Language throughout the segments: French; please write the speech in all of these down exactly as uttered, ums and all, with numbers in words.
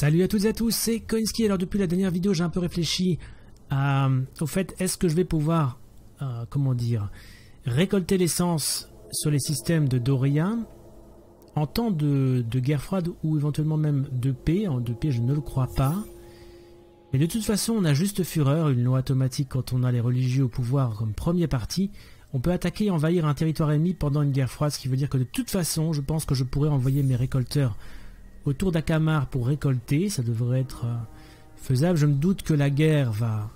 Salut à toutes et à tous, c'est Koinsky. Alors depuis la dernière vidéo, j'ai un peu réfléchi à, au fait, est-ce que je vais pouvoir, euh, comment dire, récolter l'essence sur les systèmes de Doréen en temps de, de guerre froide ou éventuellement même de paix. En de paix, je ne le crois pas. Mais de toute façon, on a juste Fureur, une loi automatique quand on a les religieux au pouvoir comme premier parti. On peut attaquer et envahir un territoire ennemi pendant une guerre froide, ce qui veut dire que de toute façon, je pense que je pourrais envoyer mes récolteurs autour d'Akamar pour récolter. Ça devrait être faisable. Je me doute que la guerre va,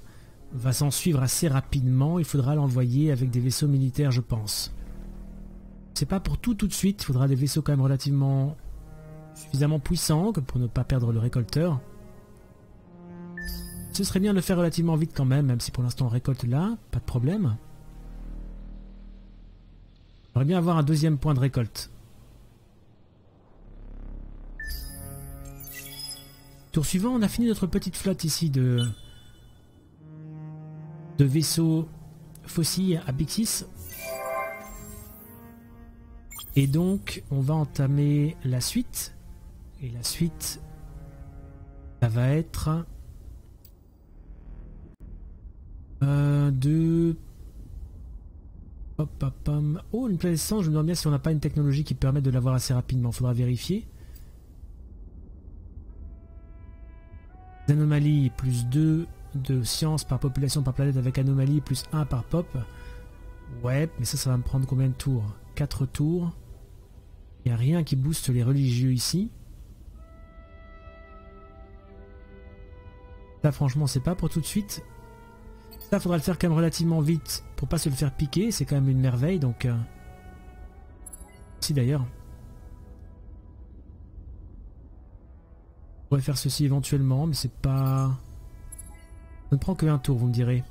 va s'en suivre assez rapidement. Il faudra l'envoyer avec des vaisseaux militaires, je pense. C'est pas pour tout tout de suite. Il faudra des vaisseaux quand même relativement suffisamment puissants pour ne pas perdre le récolteur. Ce serait bien de le faire relativement vite quand même, même si pour l'instant on récolte là, pas de problème. On va bien avoir un deuxième point de récolte. Tour suivant, on a fini notre petite flotte ici de, de vaisseaux fossiles à Pixis. Et donc, on va entamer la suite. Et la suite, ça va être euh, de... Oh, une planète sans, je me demande bien si on n'a pas une technologie qui permet de l'avoir assez rapidement. Faudra vérifier. Anomalie plus deux de science par population par planète avec anomalie plus un par pop. Ouais, mais ça, ça va me prendre combien de tours? quatre tours. Il n'y a rien qui booste les religieux ici. Ça, franchement, c'est pas pour tout de suite. Ça, faudra le faire quand même relativement vite pour pas se le faire piquer, c'est quand même une merveille, donc euh... si d'ailleurs on pourrait faire ceci éventuellement, mais c'est pas, ça ne prend que un tour, vous me direz.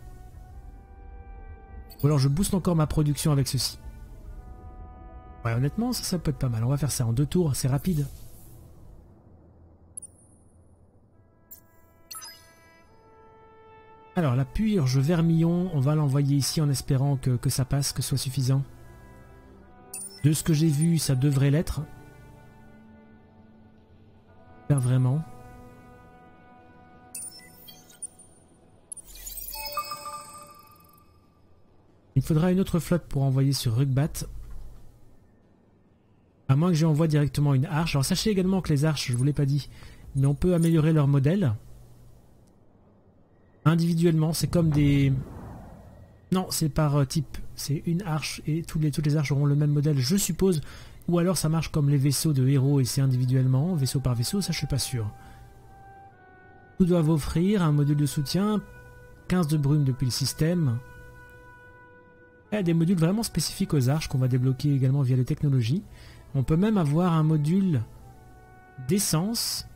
Ou alors je booste encore ma production avec ceci. Ouais, honnêtement ça, ça peut être pas mal. On va faire ça en deux tours, c'est rapide. Alors la purge Vermillon, on va l'envoyer ici en espérant que, que ça passe, que ce soit suffisant. De ce que j'ai vu, ça devrait l'être. Pas vraiment. Il faudra une autre flotte pour envoyer sur rugbat. À moins que j'envoie directement une arche. Alors sachez également que les arches, je ne vous l'ai pas dit, mais on peut améliorer leur modèle. Individuellement, c'est comme des... Non, c'est par type. C'est une arche et toutes les, toutes les arches auront le même modèle, je suppose. Ou alors ça marche comme les vaisseaux de héros et c'est individuellement, vaisseau par vaisseau, ça je suis pas sûr. Tous doivent offrir un module de soutien, quinze de brume depuis le système. Et des modules vraiment spécifiques aux arches qu'on va débloquer également via les technologies. On peut même avoir un module d'essence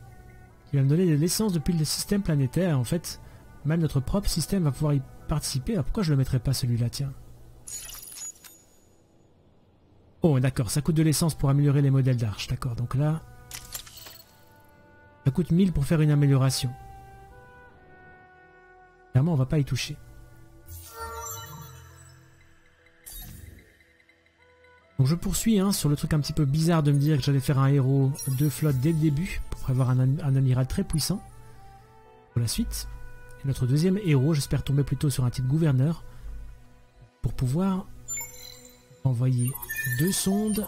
qui va me donner de l'essence depuis le système planétaire en fait. Même notre propre système va pouvoir y participer. Alors pourquoi je ne le mettrais pas celui-là, tiens? Oh d'accord, ça coûte de l'essence pour améliorer les modèles d'arche, d'accord. Donc là, ça coûte mille pour faire une amélioration. Clairement, on ne va pas y toucher. Donc je poursuis hein, sur le truc un petit peu bizarre de me dire que j'allais faire un héros de flotte dès le début pour prévoir un, un amiral très puissant pour la suite. Notre deuxième héros, j'espère tomber plutôt sur un type gouverneur pour pouvoir envoyer deux sondes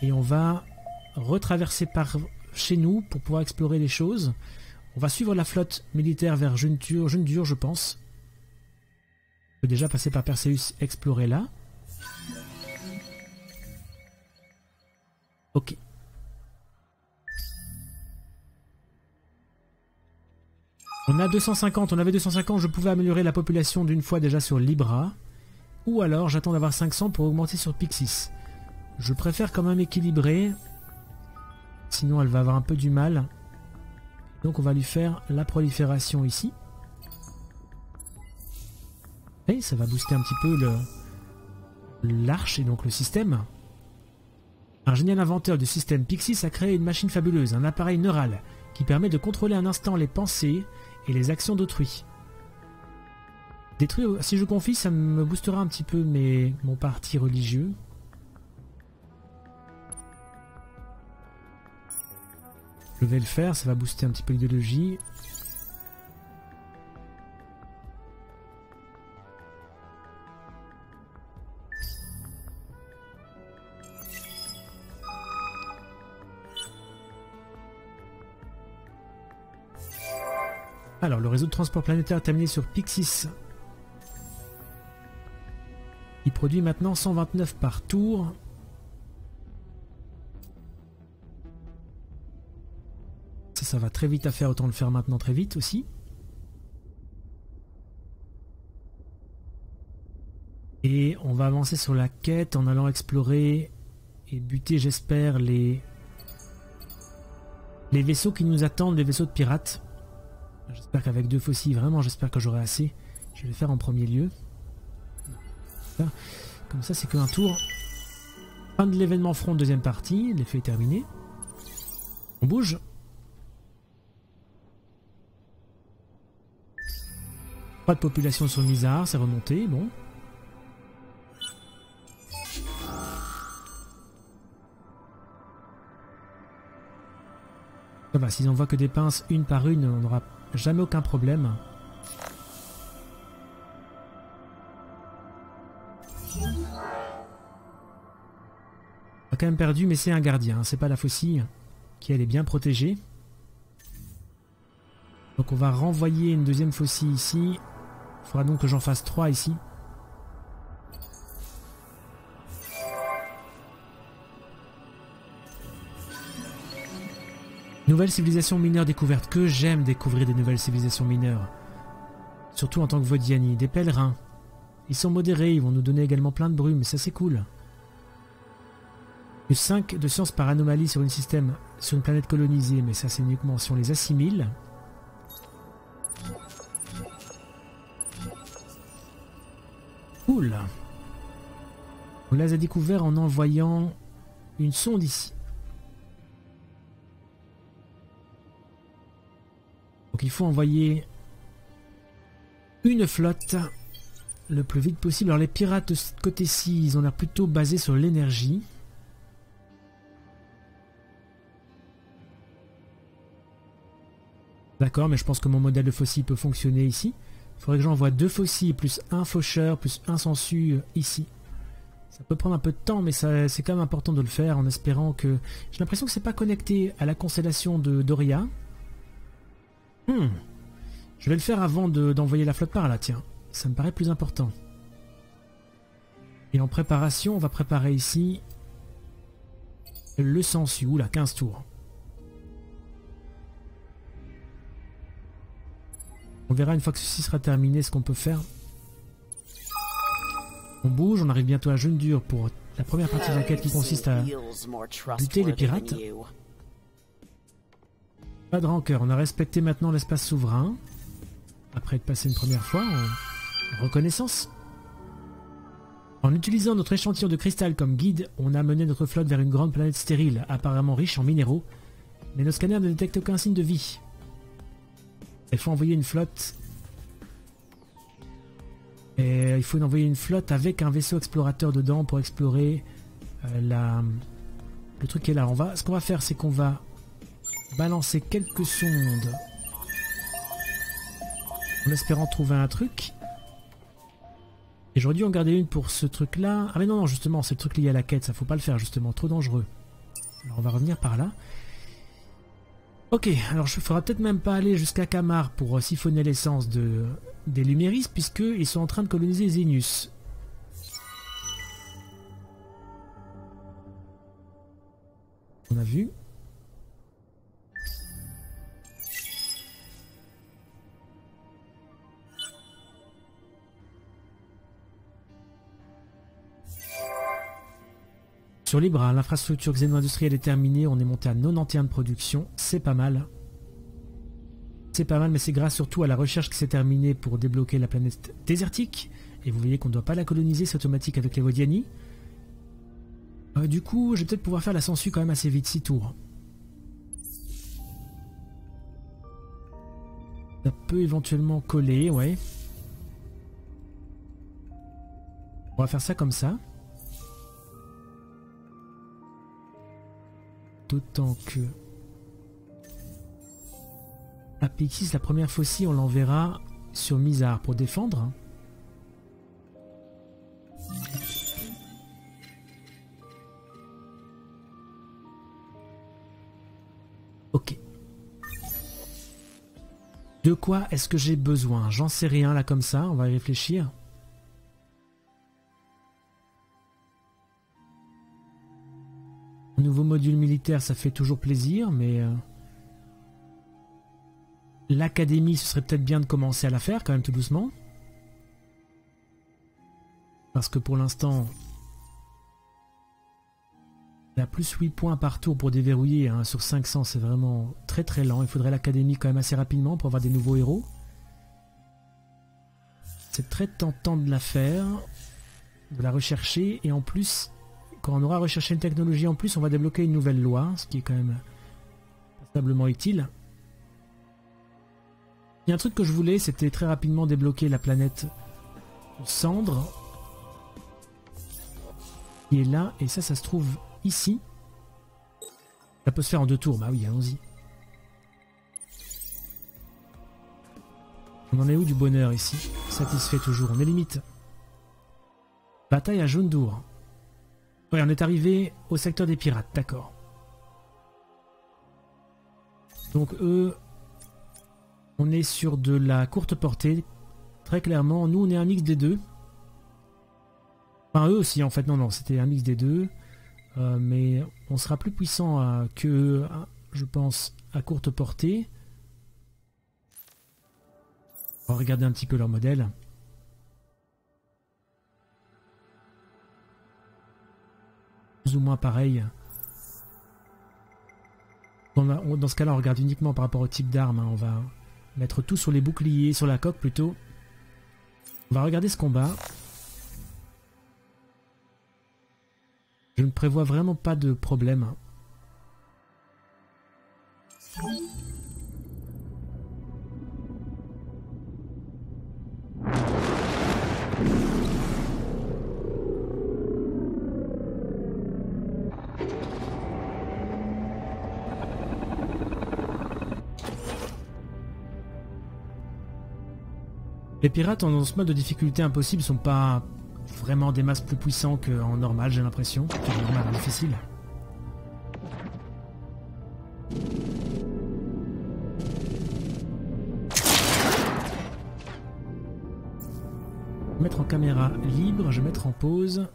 et on va retraverser par chez nous pour pouvoir explorer les choses. On va suivre la flotte militaire vers Jun'Dur, Jun'Dur je pense. On peut déjà passer par Perseus, explorer là. Ok. On a deux cent cinquante, on avait deux cent cinquante, je pouvais améliorer la population d'une fois déjà sur Libra. Ou alors j'attends d'avoir cinq cents pour augmenter sur Pixis. Je préfère quand même équilibrer, sinon elle va avoir un peu du mal. Donc on va lui faire la prolifération ici. Et ça va booster un petit peu le l'arche et donc le système. Un génial inventeur du système Pixis a créé une machine fabuleuse, un appareil neural qui permet de contrôler un instant les pensées et les actions d'autrui. Détruire, si je confie, ça me boostera un petit peu mes, mon parti religieux. Je vais le faire, ça va booster un petit peu l'idéologie. Alors, le réseau de transport planétaire est terminé sur Pixis. Il produit maintenant cent vingt-neuf par tour. Ça, ça va très vite à faire, autant le faire maintenant très vite aussi. Et on va avancer sur la quête en allant explorer et buter, j'espère, les... les vaisseaux qui nous attendent, les vaisseaux de pirates. J'espère qu'avec deux faucilles, vraiment, j'espère que j'aurai assez. Je vais le faire en premier lieu. Comme ça, c'est que un tour. Fin de l'événement front, deuxième partie. L'effet est terminé. On bouge. Pas de population sur Mizar, c'est remonté, bon. Ça va, s'ils envoient que des pinces une par une, on n'aura jamais aucun problème. On a quand même perdu, mais c'est un gardien, hein, c'est pas la faucille, qui elle est bien protégée. Donc on va renvoyer une deuxième faucille ici. Il faudra donc que j'en fasse trois ici. Nouvelle civilisation mineure découverte. Que j'aime découvrir des nouvelles civilisations mineures. Surtout en tant que Vodyani. Des pèlerins. Ils sont modérés, ils vont nous donner également plein de brume, ça c'est cool. Plus cinq de science par anomalie sur une, système, sur une planète colonisée, mais ça c'est uniquement si on les assimile. Cool. On les a découverts en envoyant une sonde ici. Donc il faut envoyer une flotte le plus vite possible. Alors les pirates de ce côté-ci, ils ont l'air plutôt basés sur l'énergie. D'accord, mais je pense que mon modèle de faucille peut fonctionner ici. Il faudrait que j'envoie deux faucilles, plus un faucheur, plus un sensu ici. Ça peut prendre un peu de temps, mais c'est quand même important de le faire en espérant que... J'ai l'impression que c'est pas connecté à la constellation de Doria. Hmm. Je vais le faire avant d'envoyer de, la flotte par là, tiens. Ça me paraît plus important. Et en préparation, on va préparer ici le sensu. Oula, quinze tours. On verra une fois que ceci sera terminé ce qu'on peut faire. On bouge, on arrive bientôt à Jun'Dur pour la première partie de l'enquête qui consiste à buter les pirates. Pas de rancœur, on a respecté maintenant l'espace souverain. Après être passé une première fois en reconnaissance. En utilisant notre échantillon de cristal comme guide, on a mené notre flotte vers une grande planète stérile, apparemment riche en minéraux, mais nos scanners ne détectent aucun signe de vie. Il faut envoyer une flotte. Et il faut envoyer une flotte avec un vaisseau explorateur dedans pour explorer euh, la... le truc qui est là. On va... Ce qu'on va faire, c'est qu'on va balancer quelques sondes en espérant trouver un truc. Et j'aurais dû en garder une pour ce truc là. Ah mais non non, justement c'est le truc lié à la quête, ça faut pas le faire justement, trop dangereux. Alors on va revenir par là. Ok, alors je ferai peut-être même pas aller jusqu'à Camargue pour siphonner l'essence de, des Lumeris puisqu'ils sont en train de coloniser Zénus. On a vu. Sur Libra, l'infrastructure xéno-industrielle est terminée, on est monté à quatre-vingt-onze de production, c'est pas mal. C'est pas mal, mais c'est grâce surtout à la recherche qui s'est terminée pour débloquer la planète désertique. Et vous voyez qu'on ne doit pas la coloniser, c'est automatique avec les Vodyani. Euh, du coup, je vais peut-être pouvoir faire la sensu quand même assez vite, six tours. Ça peut éventuellement coller, ouais. On va faire ça comme ça. D'autant que à Pixis, la première faucille, on l'enverra sur Mizar pour défendre. Ok. De quoi est-ce que j'ai besoin? J'en sais rien là comme ça, on va y réfléchir. Nouveau module militaire, ça fait toujours plaisir, mais... Euh... L'académie, ce serait peut-être bien de commencer à la faire quand même tout doucement. Parce que pour l'instant, on a plus huit points par tour pour déverrouiller. Hein. Sur cinq cents, c'est vraiment très très lent. Il faudrait l'académie quand même assez rapidement pour avoir des nouveaux héros. C'est très tentant de la faire, de la rechercher. Et en plus, quand on aura recherché une technologie en plus, on va débloquer une nouvelle loi, ce qui est quand même passablement utile. Il y a un truc que je voulais, c'était très rapidement débloquer la planète Cendre, qui est là, et ça, ça se trouve ici. Ça peut se faire en deux tours, bah oui, allons-y. On en est où du bonheur ici? Satisfait toujours, on est limite. Bataille à Jun'Dur. Ouais, on est arrivé au secteur des pirates, d'accord. Donc eux... On est sur de la courte portée, très clairement. Nous, on est un mix des deux. Enfin, eux aussi, en fait. Non, non, c'était un mix des deux. Euh, mais on sera plus puissant euh, que, euh, je pense, à courte portée. On va regarder un petit peu leur modèle. Plus ou moins pareil. Dans, on, dans ce cas-là, on regarde uniquement par rapport au type d'arme. Hein, on va... Mettre tout sur les boucliers, sur la coque plutôt. On va regarder ce combat. Je ne prévois vraiment pas de problème. Les pirates en ce mode de difficulté impossible sont pas vraiment des masses plus puissants qu'en normal, j'ai l'impression. C'est normal, difficile. Je vais mettre en caméra libre, je vais mettre en pause.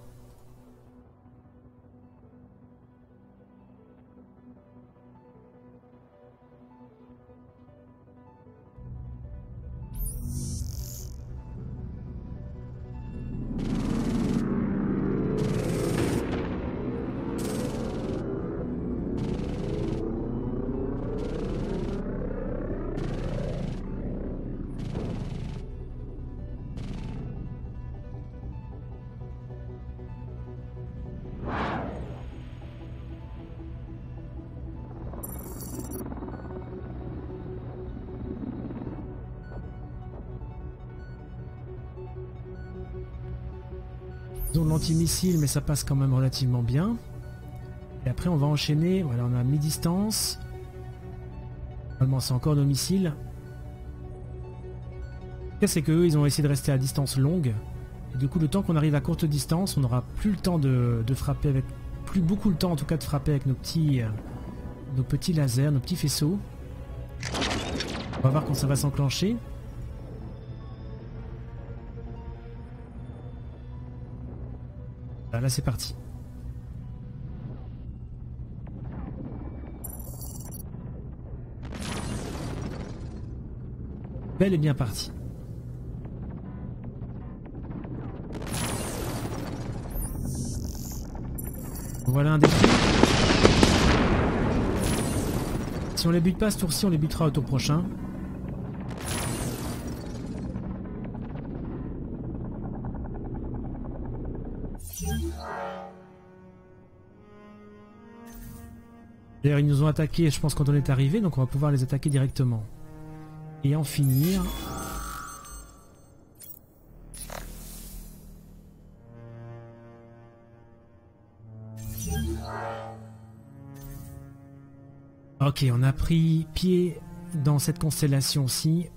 Anti-missile, mais ça passe quand même relativement bien. Et après on va enchaîner, voilà, on a mi-distance. Normalement c'est encore nos missiles. Ce c'est qu'eux ils ont essayé de rester à distance longue. Et du coup le temps qu'on arrive à courte distance, on n'aura plus le temps de, de frapper avec... Plus beaucoup le temps en tout cas de frapper avec nos petits... Euh, nos petits lasers, nos petits faisceaux. On va voir quand ça va s'enclencher. Là c'est parti. Belle et bien parti. Voilà un défi. Si on les bute pas ce tour-ci, on les butera au tour prochain. D'ailleurs ils nous ont attaqué je pense quand on est arrivé, donc on va pouvoir les attaquer directement. Et en finir... Ok, on a pris pied dans cette constellation-ci,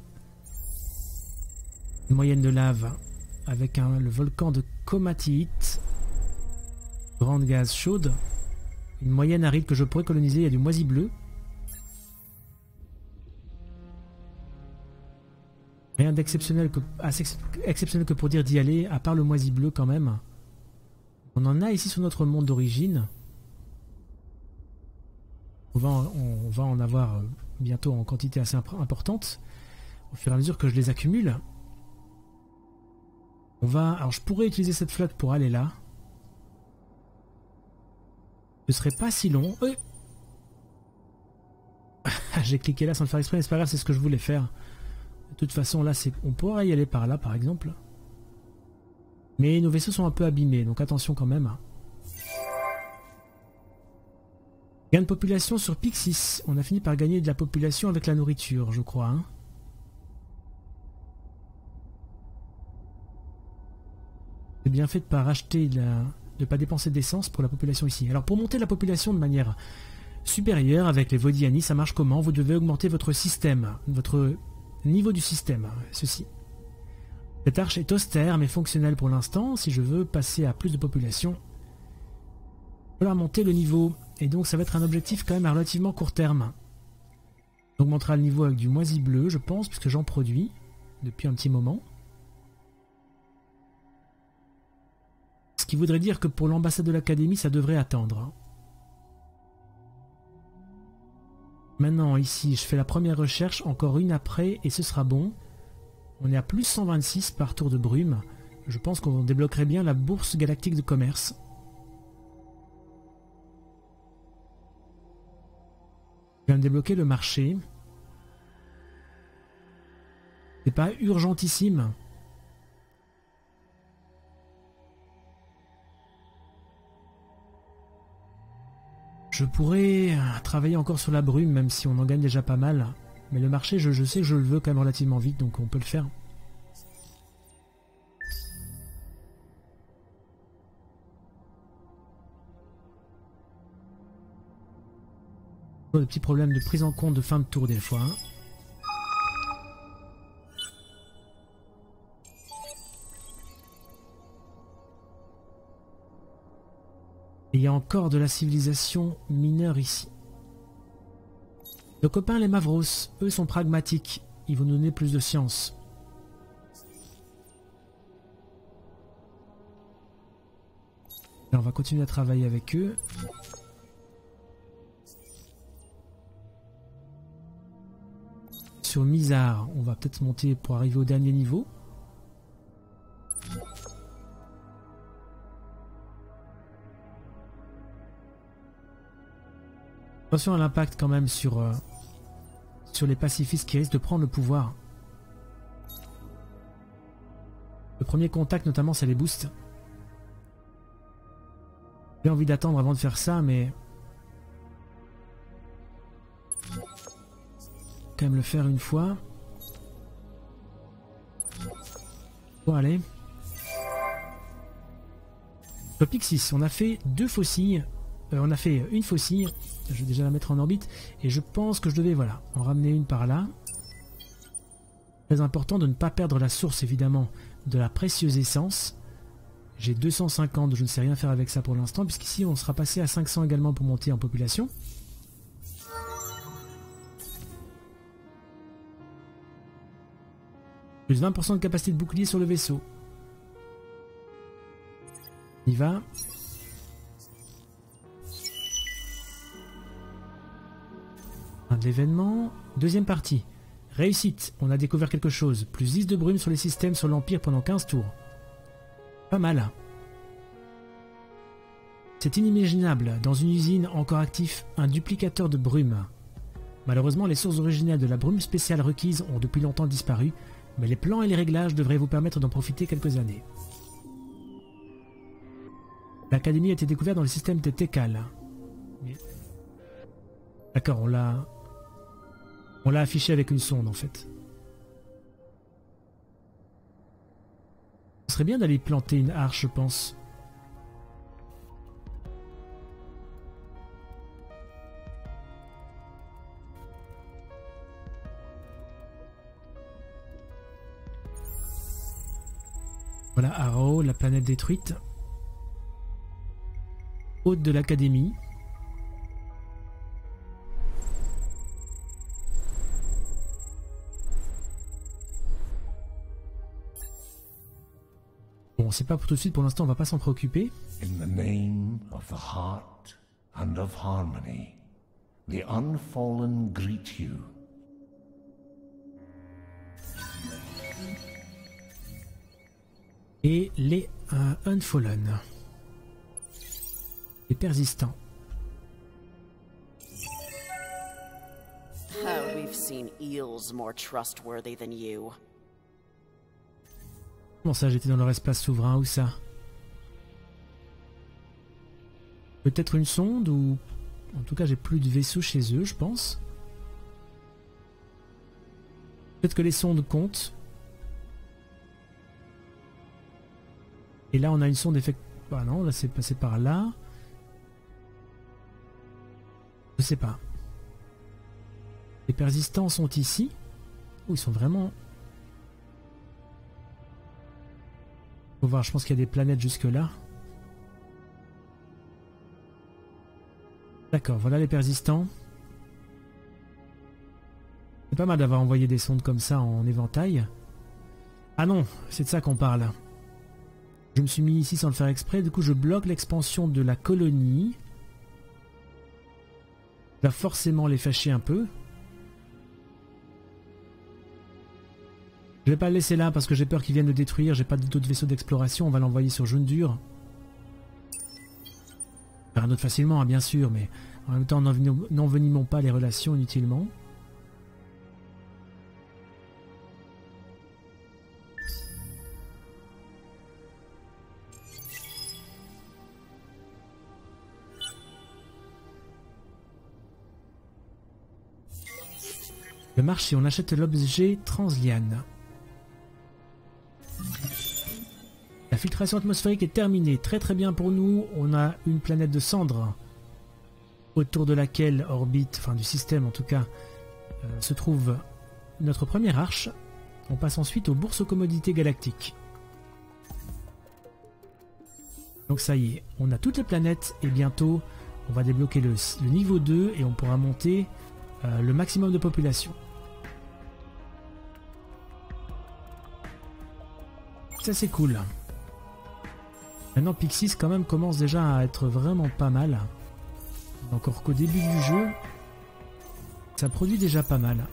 une moyenne de lave avec un, le volcan de Komatite, grande gaz chaude, une moyenne aride que je pourrais coloniser, il y a du moisi bleu. Rien d'exceptionnel que, assez exceptionnel que pour dire d'y aller, à part le moisi bleu quand même. On en a ici sur notre monde d'origine. On va, en, on va en avoir bientôt en quantité assez importante, au fur et à mesure que je les accumule. On va, alors je pourrais utiliser cette flotte pour aller là. Ce serait pas si long. Oui. J'ai cliqué là sans le faire exprès, mais c'est pas grave, c'est ce que je voulais faire. De toute façon, là, c'est, on pourrait y aller par là, par exemple. Mais nos vaisseaux sont un peu abîmés, donc attention quand même. Gain de population sur Pixis. On a fini par gagner de la population avec la nourriture, je crois. Hein. C'est bien fait de pas racheter de la... de ne pas dépenser d'essence pour la population ici. Alors pour monter la population de manière supérieure avec les Vodyani, ça marche comment? Vous devez augmenter votre système, votre niveau du système, ceci. Cette arche est austère mais fonctionnelle pour l'instant. Si je veux passer à plus de population, il va falloir monter le niveau. Et donc ça va être un objectif quand même à relativement court terme. On augmentera le niveau avec du moisi bleu, je pense, puisque j'en produis depuis un petit moment. Ce qui voudrait dire que pour l'ambassade de l'académie, ça devrait attendre. Maintenant, ici, je fais la première recherche, encore une après, et ce sera bon. On est à plus cent vingt-six par tour de brume. Je pense qu'on débloquerait bien la bourse galactique de commerce. Je viens de débloquer le marché. C'est pas urgentissime. Je pourrais travailler encore sur la brume, même si on en gagne déjà pas mal. Mais le marché, je, je sais que je le veux quand même relativement vite, donc on peut le faire. Le petit problème de prise en compte de fin de tour des fois. Hein. Et il y a encore de la civilisation mineure ici. Nos copains les Mavros, eux sont pragmatiques, ils vont nous donner plus de science. Et on va continuer à travailler avec eux. Sur Mizar, on va peut-être monter pour arriver au dernier niveau. Attention à l'impact quand même sur, euh, sur les pacifistes qui risquent de prendre le pouvoir. Le premier contact notamment, ça les booste. J'ai envie d'attendre avant de faire ça, mais... je vais quand même le faire une fois. Bon allez. Le Pixis, on a fait deux faucilles. Euh, on a fait une faucille, je vais déjà la mettre en orbite, et je pense que je devais, voilà, en ramener une par là. Très important de ne pas perdre la source, évidemment, de la précieuse essence. J'ai deux cent cinquante, je ne sais rien faire avec ça pour l'instant, puisqu'ici on sera passé à cinq cents également pour monter en population. Plus vingt pour cent de capacité de bouclier sur le vaisseau. On y va. De l'événement. Deuxième partie. Réussite. On a découvert quelque chose. Plus dix de brume sur les systèmes sur l'Empire pendant quinze tours. Pas mal. C'est inimaginable. Dans une usine encore active, un duplicateur de brume. Malheureusement, les sources originales de la brume spéciale requise ont depuis longtemps disparu, mais les plans et les réglages devraient vous permettre d'en profiter quelques années. L'académie a été découverte dans le système de Técal. D'accord, on l'a... on l'a affiché avec une sonde en fait. Ce serait bien d'aller planter une arche, je pense. Voilà Arrow, la planète détruite. Hôte de l'académie. Bon, c'est pas pour tout de suite, pour l'instant on va pas s'en préoccuper. In the name of the heart and of harmony, the unfallen greet you. Et les euh, Unfallen. Les persistants. Oh, we've seen eels more trustworthy than you. Comment ça, j'étais dans leur espace souverain, où ça? Peut-être une sonde, ou... En tout cas, j'ai plus de vaisseaux chez eux, je pense. Peut-être que les sondes comptent. Et là, on a une sonde effectuée. Bah non, là, c'est passé par là. Je sais pas. Les persistants sont ici. Ou ils sont vraiment... Faut voir, je pense qu'il y a des planètes jusque-là. D'accord, voilà les persistants. C'est pas mal d'avoir envoyé des sondes comme ça en éventail. Ah non, c'est de ça qu'on parle. Je me suis mis ici sans le faire exprès, du coup je bloque l'expansion de la colonie. Ça va forcément les fâcher un peu. Je vais pas le laisser là parce que j'ai peur qu'ils viennent le détruire, j'ai pas d'autres vaisseaux d'exploration, on va l'envoyer sur Jun'Dur. Faire un autre facilement, hein, bien sûr, mais en même temps n'envenimons pas les relations inutilement. Le marché, on achète l'objet Transliane. La filtration atmosphérique est terminée. Très très bien pour nous. On a une planète de cendres autour de laquelle orbite, enfin du système en tout cas, euh, se trouve notre première arche. On passe ensuite aux bourses aux commodités galactiques. Donc ça y est, on a toutes les planètes et bientôt on va débloquer le, le niveau deux et on pourra monter euh, le maximum de population. Ça c'est cool. Maintenant Pixis quand même commence déjà à être vraiment pas mal. Encore qu'au début du jeu, ça produit déjà pas mal.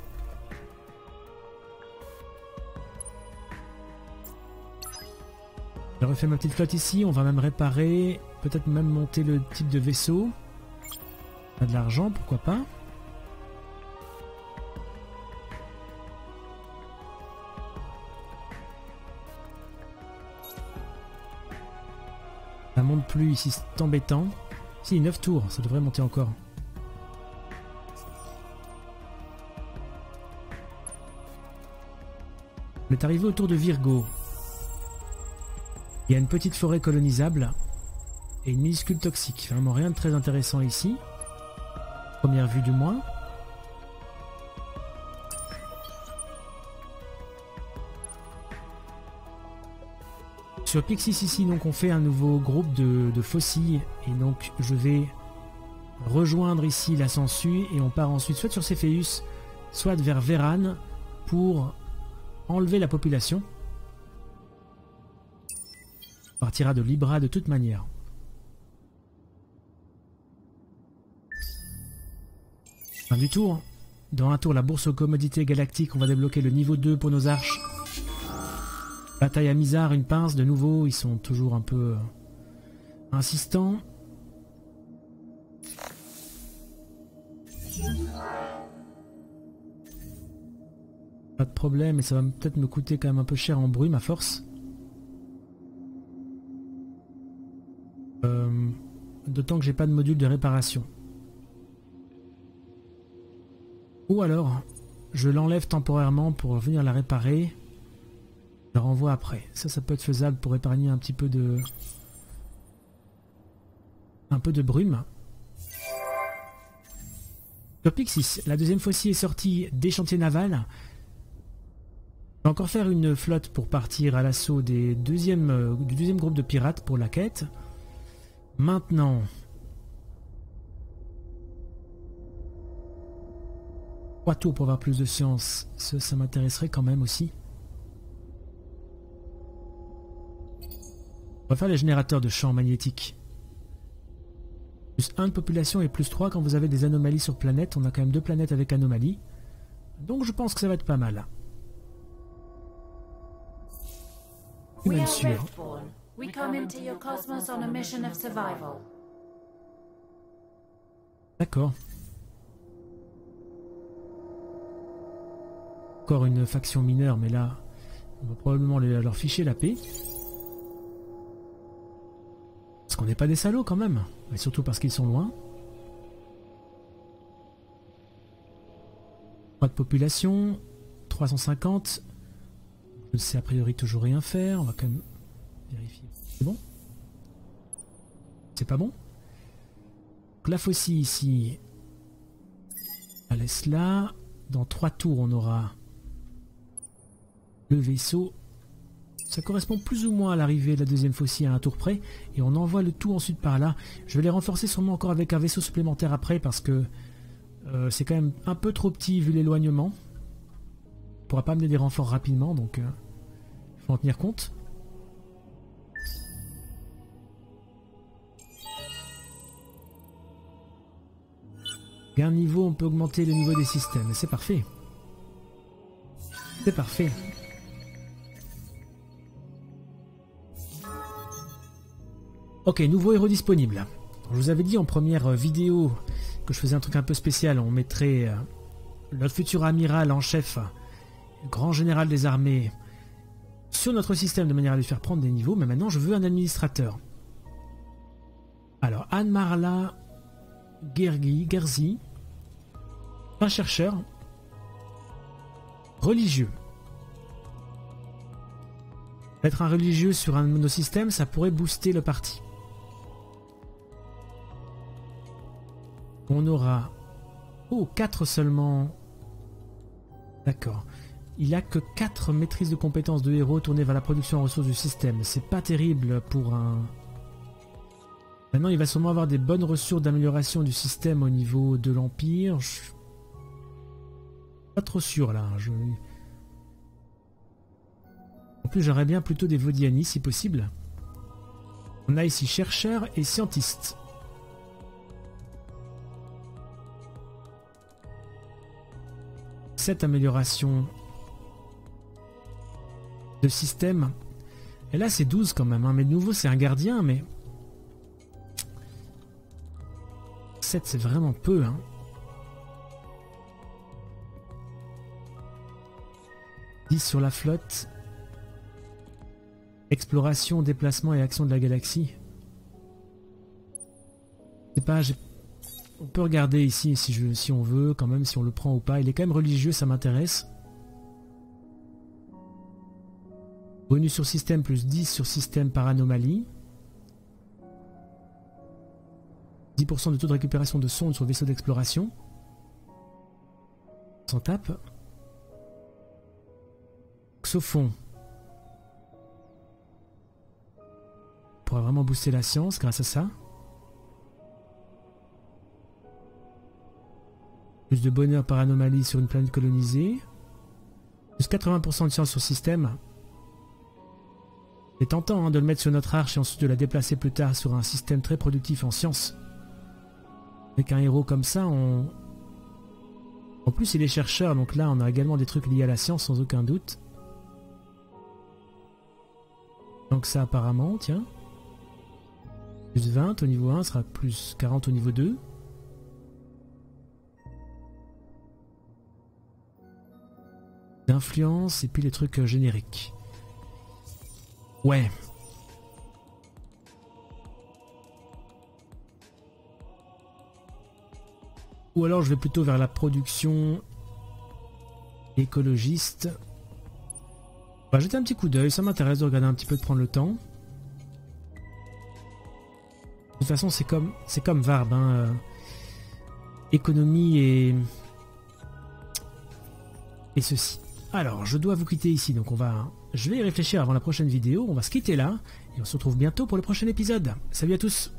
J'ai refait ma petite flotte ici, on va même réparer, peut-être même monter le type de vaisseau. On a de l'argent, pourquoi pas. Ça monte plus ici, c'est embêtant. Si, neuf tours, ça devrait monter encore. On est arrivé autour de Virgo. Il y a une petite forêt colonisable et une minuscule toxique. Vraiment rien de très intéressant ici. Première vue du moins. Sur Pixis ici, donc on fait un nouveau groupe de, de faucilles et donc je vais rejoindre ici la Sangsue et on part ensuite soit sur Cepheus, soit vers Véran pour enlever la population. On partira de Libra de toute manière. Fin du tour. Dans un tour, la bourse aux commodités galactiques, on va débloquer le niveau deux pour nos arches. Bataille à Mizar, une pince, de nouveau, ils sont toujours un peu euh, insistants. Pas de problème, et ça va peut-être me coûter quand même un peu cher en brume à force. Euh, D'autant que j'ai pas de module de réparation. Ou alors, je l'enlève temporairement pour venir la réparer. Je renvoie après. Ça, ça peut être faisable pour épargner un petit peu de... un peu de brume. Sur Pixis, la deuxième faucille est sortie des chantiers navals. On va encore faire une flotte pour partir à l'assaut des deuxième, euh, du deuxième groupe de pirates pour la quête. Maintenant... trois tours pour avoir plus de science, ça, ça m'intéresserait quand même aussi. On va faire les générateurs de champs magnétiques. Plus un de population et plus trois quand vous avez des anomalies sur planète. On a quand même deux planètes avec anomalies. Donc je pense que ça va être pas mal. Même sûr. D'accord. Encore une faction mineure, mais là, on va probablement leur ficher la paix. Parce qu'on n'est pas des salauds quand même, mais surtout parce qu'ils sont loin. Pas de population, trois cent cinquante. Je ne sais a priori toujours rien faire, on va quand même vérifier. C'est bon? C'est pas bon? Donc la faucille ici, on la laisse là. Dans trois tours, on aura le vaisseau. Ça correspond plus ou moins à l'arrivée de la deuxième faucille à un tour près. Et on envoie le tout ensuite par là. Je vais les renforcer sûrement encore avec un vaisseau supplémentaire après parce que euh, c'est quand même un peu trop petit vu l'éloignement. On ne pourra pas amener des renforts rapidement, donc il euh, faut en tenir compte. Un niveau, on peut augmenter le niveau des systèmes. C'est parfait. C'est parfait. Ok, nouveau héros disponible. Je vous avais dit en première vidéo que je faisais un truc un peu spécial. On mettrait notre futur amiral en chef, grand général des armées, sur notre système de manière à lui faire prendre des niveaux. Mais maintenant, je veux un administrateur. Alors, Anne-Marla Gergi, Gerzi, un chercheur religieux. Être un religieux sur un monosystème, ça pourrait booster le parti. On aura... Oh, quatre seulement. D'accord. Il a que quatre maîtrises de compétences de héros tournées vers la production en ressources du système. C'est pas terrible pour un... Maintenant, il va sûrement avoir des bonnes ressources d'amélioration du système au niveau de l'Empire. Je suis pas trop sûr, là. Je... En plus, j'aurais bien plutôt des Vodyani, si possible. On a ici chercheurs et scientistes. Cette amélioration de système. Et là, c'est douze quand même. Hein. Mais de nouveau, c'est un gardien, mais... sept, c'est vraiment peu, hein. dix sur la flotte. Exploration, déplacement et action de la galaxie. C'est pas... On peut regarder ici si, je, si on veut, quand même, si on le prend ou pas. Il est quand même religieux, ça m'intéresse. Bonus sur système plus dix sur système par anomalie. dix pour cent de taux de récupération de sondes sur le vaisseau d'exploration. On s'en tape. Xophon. On pourra vraiment booster la science grâce à ça. Plus de bonheur par anomalie sur une planète colonisée. Plus quatre-vingts pour cent de science sur système. C'est tentant hein, de le mettre sur notre arche et ensuite de la déplacer plus tard sur un système très productif en science. Avec un héros comme ça, on... En plus, il est chercheur, donc là, on a également des trucs liés à la science, sans aucun doute. Donc ça, apparemment, tiens. Plus vingt au niveau un, sera plus quarante au niveau deux. D'influence, et puis les trucs génériques. Ouais. Ou alors je vais plutôt vers la production écologiste. On va jeter un petit coup d'œil, ça m'intéresse de regarder un petit peu, de prendre le temps. De toute façon c'est comme c'est comme Varb, hein. euh, économie et et ceci. Alors, je dois vous quitter ici, donc on va... Je vais y réfléchir avant la prochaine vidéo, on va se quitter là, et on se retrouve bientôt pour le prochain épisode. Salut à tous!